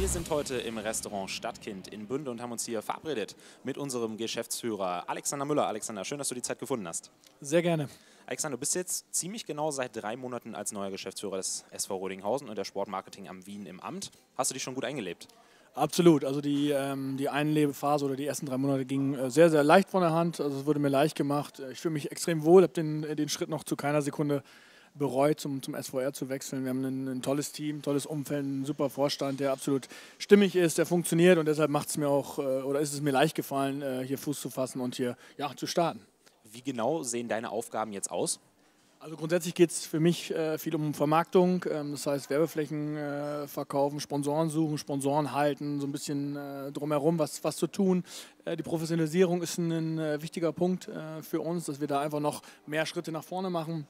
Wir sind heute im Restaurant Stadtkind in Bünde und haben uns hier verabredet mit unserem Geschäftsführer Alexander Müller. Alexander, schön, dass du die Zeit gefunden hast. Sehr gerne. Alexander, du bist jetzt ziemlich genau seit 3 Monaten als neuer Geschäftsführer des SV Rödinghausen und der Sportmarketing am Wien im Amt. Hast du dich schon gut eingelebt? Absolut. Also die Einlebephase oder die ersten 3 Monate gingen sehr, sehr leicht von der Hand. Also es wurde mir leicht gemacht. Ich fühle mich extrem wohl, habe den Schritt noch zu keiner Sekunde bereut, zum SVR zu wechseln. Wir haben ein tolles Team, tolles Umfeld, einen super Vorstand, der absolut stimmig ist, der funktioniert, und deshalb macht es mir auch oder ist es mir leicht gefallen, hier Fuß zu fassen und hier zu starten. Wie genau sehen deine Aufgaben jetzt aus? Also grundsätzlich geht es für mich viel um Vermarktung, das heißt Werbeflächen verkaufen, Sponsoren suchen, Sponsoren halten, so ein bisschen drumherum was zu tun. Die Professionalisierung ist ein wichtiger Punkt für uns, dass wir da einfach noch mehr Schritte nach vorne machen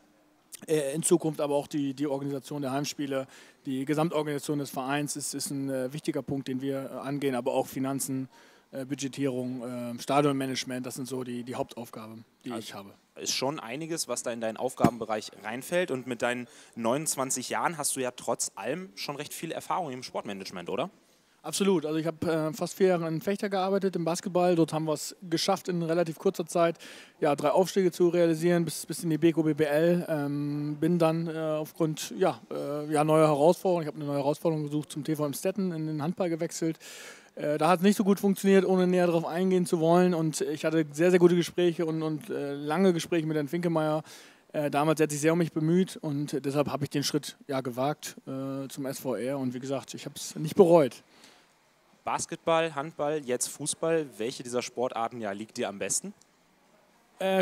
in Zukunft, aber auch die Organisation der Heimspiele, die Gesamtorganisation des Vereins ist ein wichtiger Punkt, den wir angehen, aber auch Finanzen, Budgetierung, Stadionmanagement, das sind so die Hauptaufgabe, die ich habe. Ist schon einiges, was da in deinen Aufgabenbereich reinfällt, und mit deinen 29 Jahren hast du ja trotz allem schon recht viel Erfahrung im Sportmanagement, oder? Absolut. Also ich habe fast 4 Jahre in Vechta gearbeitet, im Basketball. Dort haben wir es geschafft, in relativ kurzer Zeit 3 Aufstiege zu realisieren, bis in die BKBBL. Bin dann aufgrund neuer Herausforderungen, ich habe eine neue Herausforderung gesucht, zum TVM Stetten in den Handball gewechselt. Da hat es nicht so gut funktioniert, ohne näher darauf eingehen zu wollen. Und ich hatte sehr, sehr gute Gespräche und lange Gespräche mit Herrn Finkemeier. Damals hat sich sehr um mich bemüht, und deshalb habe ich den Schritt gewagt zum SVR. Und wie gesagt, ich habe es nicht bereut. Basketball, Handball, jetzt Fußball. Welche dieser Sportarten liegt dir am besten?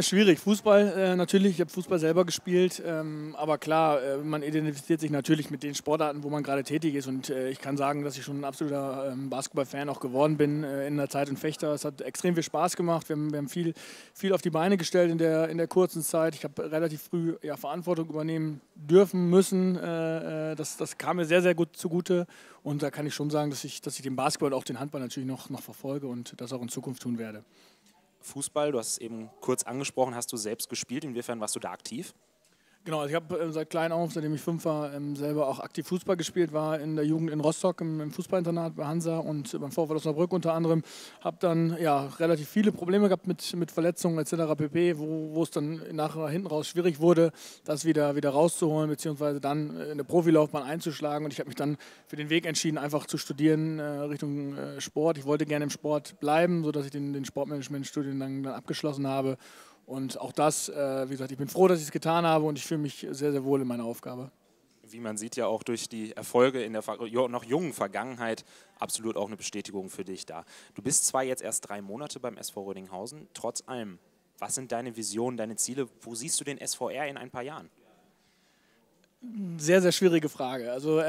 Schwierig. Fußball natürlich. Ich habe Fußball selber gespielt. Aber klar, man identifiziert sich natürlich mit den Sportarten, wo man gerade tätig ist. Und ich kann sagen, dass ich schon ein absoluter Basketball-Fan auch geworden bin in der Zeit in Vechta. Es hat extrem viel Spaß gemacht. Wir haben viel auf die Beine gestellt in der kurzen Zeit. Ich habe relativ früh Verantwortung übernehmen dürfen, müssen. Das kam mir sehr, sehr gut zugute. Und da kann ich schon sagen, dass ich den Basketball und auch den Handball natürlich noch verfolge und das auch in Zukunft tun werde. Fußball, du hast es eben kurz angesprochen, hast du selbst gespielt, inwiefern warst du da aktiv? Genau, also ich habe seit klein auf, seitdem ich 5 war, selber auch aktiv Fußball gespielt, war in der Jugend in Rostock im Fußballinternat bei Hansa und beim VfL Osnabrück unter anderem. Habe dann relativ viele Probleme gehabt mit Verletzungen etc. pp., wo es dann nachher hinten raus schwierig wurde, das wieder rauszuholen bzw. dann eine Profilaufbahn einzuschlagen, und ich habe mich dann für den Weg entschieden, einfach zu studieren Richtung Sport. Ich wollte gerne im Sport bleiben, sodass ich den Sportmanagement-Studiengang dann abgeschlossen habe. Und auch das, wie gesagt, ich bin froh, dass ich es getan habe, und ich fühle mich sehr, sehr wohl in meiner Aufgabe. Wie man sieht, ja auch durch die Erfolge in der noch jungen Vergangenheit absolut auch eine Bestätigung für dich da. Du bist zwar jetzt erst 3 Monate beim SV Rödinghausen, trotz allem, was sind deine Visionen, deine Ziele? Wo siehst du den SVR in ein paar Jahren? Sehr, sehr schwierige Frage. Also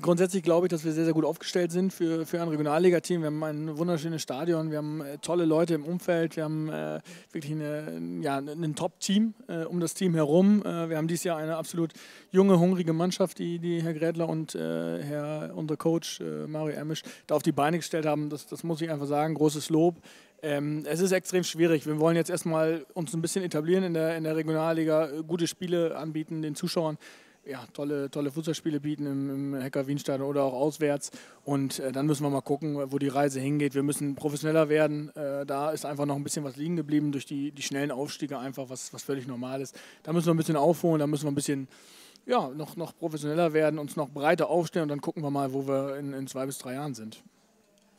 grundsätzlich glaube ich, dass wir sehr, sehr gut aufgestellt sind für ein Regionalliga-Team. Wir haben ein wunderschönes Stadion, wir haben tolle Leute im Umfeld, wir haben wirklich ein Top-Team um das Team herum. Wir haben dieses Jahr eine absolut junge, hungrige Mannschaft, die Herr Gredler und unser Coach Mario Ermisch da auf die Beine gestellt haben. Das muss ich einfach sagen, großes Lob. Es ist extrem schwierig. Wir wollen jetzt erstmal uns ein bisschen etablieren in der Regionalliga, gute Spiele anbieten den Zuschauern. Tolle Fußballspiele bieten im Häcker-Wiehenstadion oder auch auswärts. Und dann müssen wir mal gucken, wo die Reise hingeht. Wir müssen professioneller werden. Da ist einfach noch ein bisschen was liegen geblieben durch die schnellen Aufstiege, einfach was völlig normal ist. Da müssen wir ein bisschen aufholen, da müssen wir ein bisschen noch professioneller werden, uns noch breiter aufstellen, und dann gucken wir mal, wo wir in 2 bis 3 Jahren sind.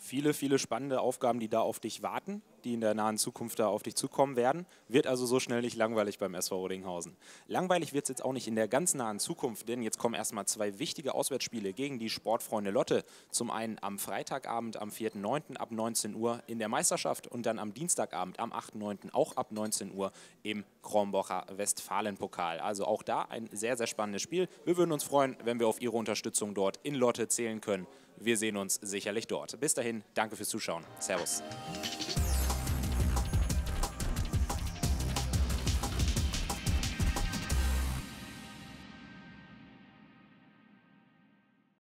Viele, viele spannende Aufgaben, die da auf dich warten, die in der nahen Zukunft da auf dich zukommen werden. Wird also so schnell nicht langweilig beim SV Rödinghausen. Langweilig wird es jetzt auch nicht in der ganz nahen Zukunft, denn jetzt kommen erstmal 2 wichtige Auswärtsspiele gegen die Sportfreunde Lotte. Zum einen am Freitagabend am 4.9. ab 19 Uhr in der Meisterschaft und dann am Dienstagabend am 8.9. auch ab 19 Uhr im Kronbacher Westfalen-Pokal. Also auch da ein sehr, sehr spannendes Spiel. Wir würden uns freuen, wenn wir auf Ihre Unterstützung dort in Lotte zählen können. Wir sehen uns sicherlich dort. Bis dahin, danke fürs Zuschauen. Servus.